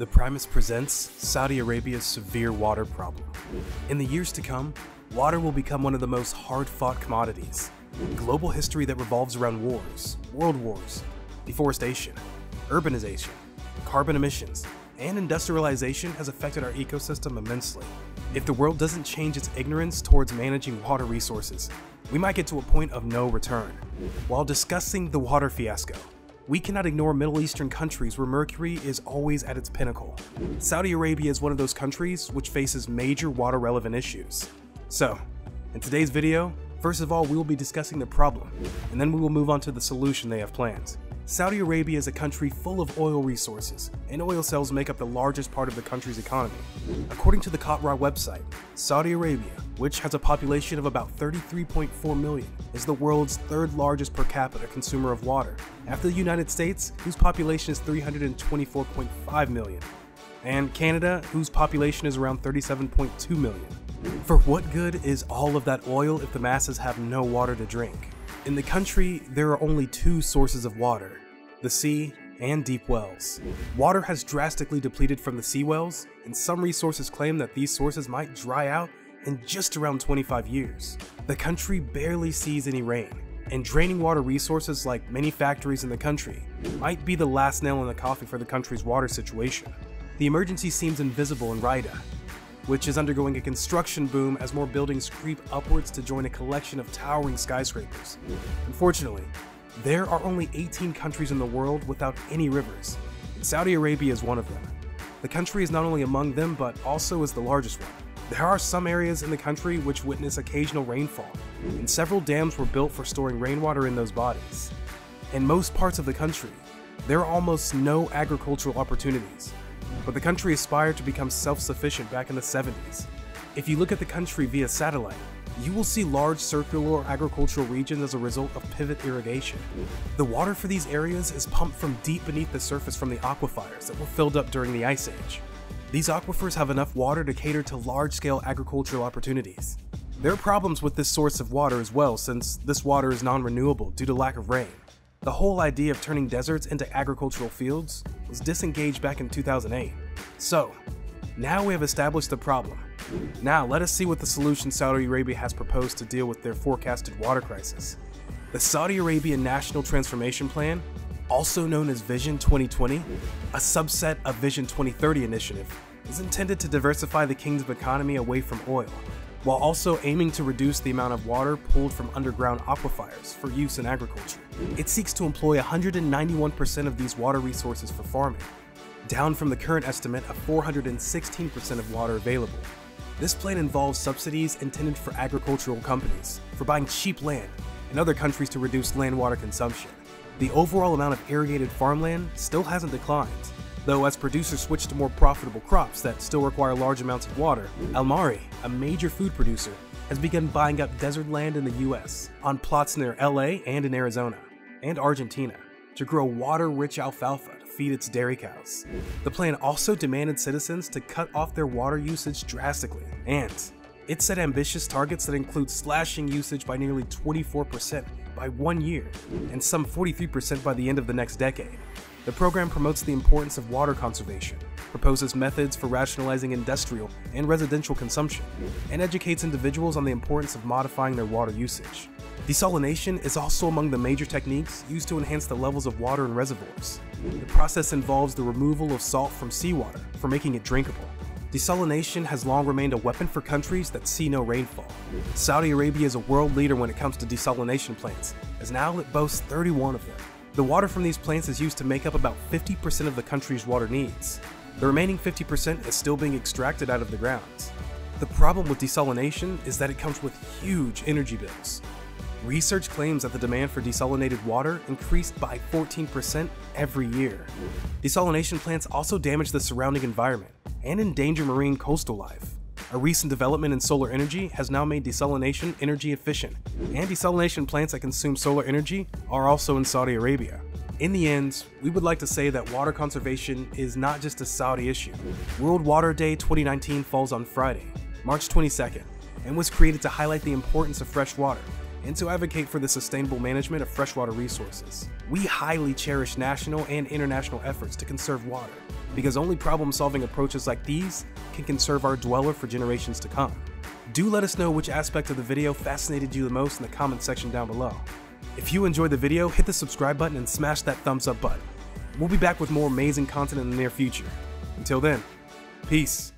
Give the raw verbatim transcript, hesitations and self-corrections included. The Primest presents Saudi Arabia's severe water problem. In the years to come, water will become one of the most hard-fought commodities. Global history that revolves around wars, world wars, deforestation, urbanization, carbon emissions, and industrialization has affected our ecosystem immensely. If the world doesn't change its ignorance towards managing water resources, we might get to a point of no return. While discussing the water fiasco, we cannot ignore Middle Eastern countries where mercury is always at its pinnacle. Saudi Arabia is one of those countries which faces major water-relevant issues. So, in today's video, first of all, we will be discussing the problem, and then we will move on to the solution they have planned. Saudi Arabia is a country full of oil resources, and oil sales make up the largest part of the country's economy. According to the Qatrah website, Saudi Arabia, which has a population of about thirty-three point four million, is the world's third largest per capita consumer of water, after the United States, whose population is three hundred twenty-four point five million, and Canada, whose population is around thirty-seven point two million. For what good is all of that oil if the masses have no water to drink? In the country, there are only two sources of water, the sea and deep wells. Water has drastically depleted from the sea wells, and some resources claim that these sources might dry out in just around twenty-five years. The country barely sees any rain, and draining water resources like many factories in the country might be the last nail in the coffin for the country's water situation. The emergency seems invisible in Riyadh, which is undergoing a construction boom as more buildings creep upwards to join a collection of towering skyscrapers. Unfortunately, there are only eighteen countries in the world without any rivers, and Saudi Arabia is one of them. The country is not only among them, but also is the largest one. There are some areas in the country which witness occasional rainfall, and several dams were built for storing rainwater in those bodies. In most parts of the country, there are almost no agricultural opportunities, but the country aspired to become self-sufficient back in the seventies. If you look at the country via satellite, you will see large circular agricultural regions as a result of pivot irrigation. The water for these areas is pumped from deep beneath the surface from the aquifers that were filled up during the Ice Age. These aquifers have enough water to cater to large-scale agricultural opportunities. There are problems with this source of water as well, since this water is non-renewable due to lack of rain. The whole idea of turning deserts into agricultural fields was disengaged back in two thousand eight. So, now we have established the problem. Now let us see what the solution Saudi Arabia has proposed to deal with their forecasted water crisis. The Saudi Arabian National Transformation Plan, also known as Vision twenty twenty, a subset of Vision twenty thirty initiative, is intended to diversify the kingdom's economy away from oil, while also aiming to reduce the amount of water pulled from underground aquifers for use in agriculture. It seeks to employ one hundred ninety-one percent of these water resources for farming, down from the current estimate of four hundred sixteen percent of water available. This plan involves subsidies intended for agricultural companies for buying cheap land and other countries to reduce land water consumption. The overall amount of irrigated farmland still hasn't declined, though as producers switch to more profitable crops that still require large amounts of water, Almarai, a major food producer, has begun buying up desert land in the U S on plots near L A and in Arizona and Argentina to grow water-rich alfalfa to feed its dairy cows. The plan also demanded citizens to cut off their water usage drastically, and it set ambitious targets that include slashing usage by nearly twenty-four percent by one year and some forty-three percent by the end of the next decade. The program promotes the importance of water conservation, proposes methods for rationalizing industrial and residential consumption, and educates individuals on the importance of modifying their water usage. Desalination is also among the major techniques used to enhance the levels of water in reservoirs. The process involves the removal of salt from seawater for making it drinkable. Desalination has long remained a weapon for countries that see no rainfall. Saudi Arabia is a world leader when it comes to desalination plants, as now it boasts thirty-one of them. The water from these plants is used to make up about fifty percent of the country's water needs. The remaining fifty percent is still being extracted out of the ground. The problem with desalination is that it comes with huge energy bills. Research claims that the demand for desalinated water increased by fourteen percent every year. Desalination plants also damage the surrounding environment and endanger marine coastal life. A recent development in solar energy has now made desalination energy efficient, and desalination plants that consume solar energy are also in Saudi Arabia. In the end, we would like to say that water conservation is not just a Saudi issue. World Water Day twenty nineteen falls on Friday, March twenty-second, and was created to highlight the importance of fresh water and to advocate for the sustainable management of freshwater resources. We highly cherish national and international efforts to conserve water, because only problem-solving approaches like these can conserve our dweller for generations to come. Do let us know which aspect of the video fascinated you the most in the comment section down below. If you enjoyed the video, hit the subscribe button and smash that thumbs up button. We'll be back with more amazing content in the near future. Until then, peace.